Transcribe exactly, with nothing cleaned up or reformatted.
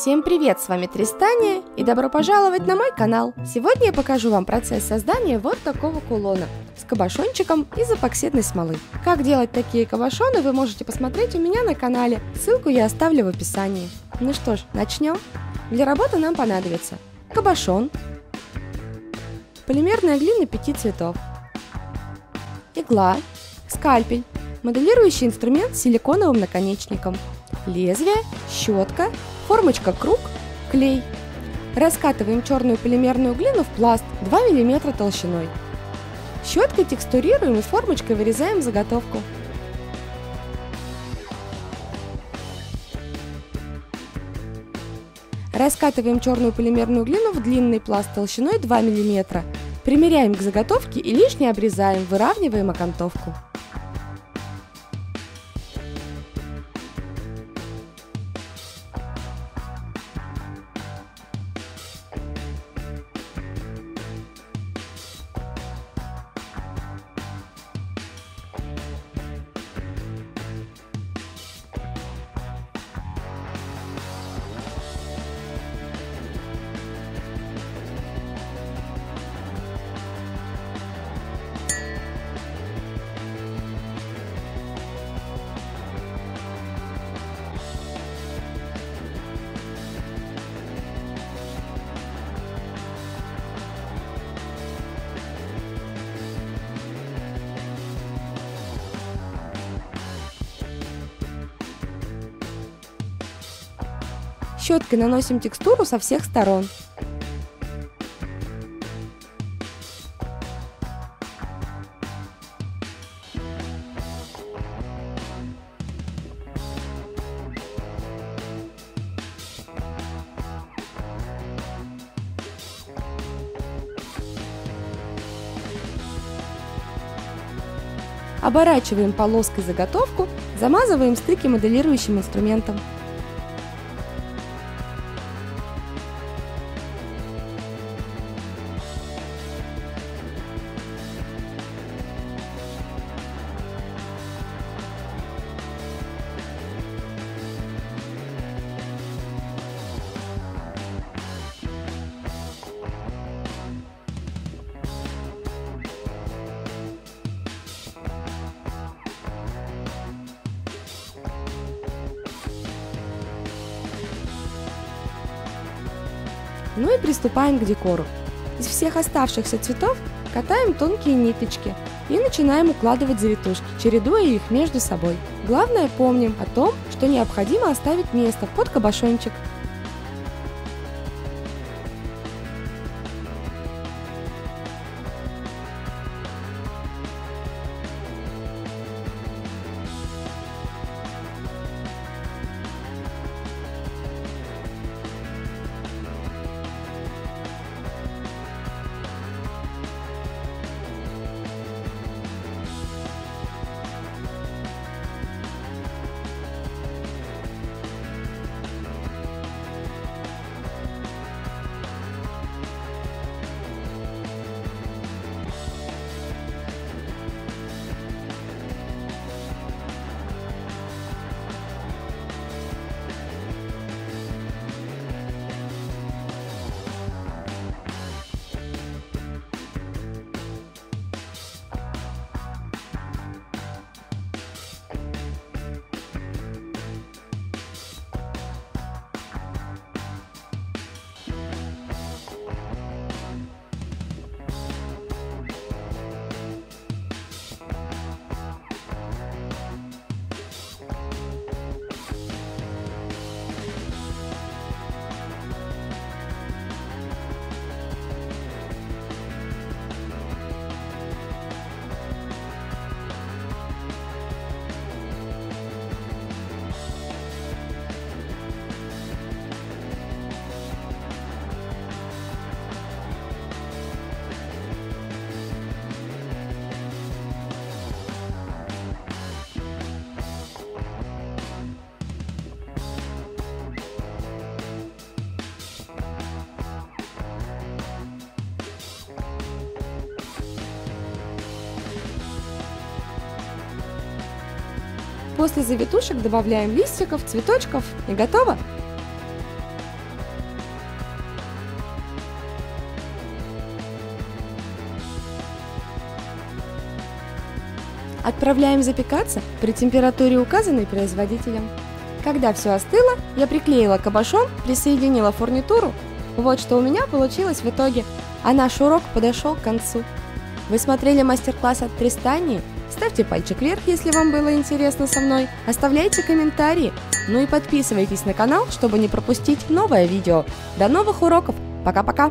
Всем привет, с вами Тристания и добро пожаловать на мой канал. Сегодня я покажу вам процесс создания вот такого кулона с кабошончиком из эпоксидной смолы. Как делать такие кабошоны вы можете посмотреть у меня на канале, ссылку я оставлю в описании. Ну что ж, начнем. Для работы нам понадобится кабошон, полимерная глина пяти цветов, игла, скальпель, моделирующий инструмент с силиконовым наконечником, лезвие, щетка, формочка круг, клей. Раскатываем черную полимерную глину в пласт два миллиметра толщиной. Щеткой текстурируем и формочкой вырезаем заготовку. Раскатываем черную полимерную глину в длинный пласт толщиной два миллиметра. Примеряем к заготовке и лишнее обрезаем, выравниваем окантовку. Щеткой наносим текстуру со всех сторон. Оборачиваем полоской заготовку, замазываем стыки моделирующим инструментом. Ну и приступаем к декору. Из всех оставшихся цветов катаем тонкие ниточки и начинаем укладывать завитушки, чередуя их между собой. Главное, помним о том, что необходимо оставить место под кабошончик. После завитушек добавляем листиков, цветочков и готово! Отправляем запекаться при температуре, указанной производителем. Когда все остыло, я приклеила кабошон, присоединила фурнитуру. Вот что у меня получилось в итоге, а наш урок подошел к концу. Вы смотрели мастер-класс от Тристании? Ставьте пальчик вверх, если вам было интересно со мной, оставляйте комментарии, ну и подписывайтесь на канал, чтобы не пропустить новое видео. До новых уроков, пока-пока!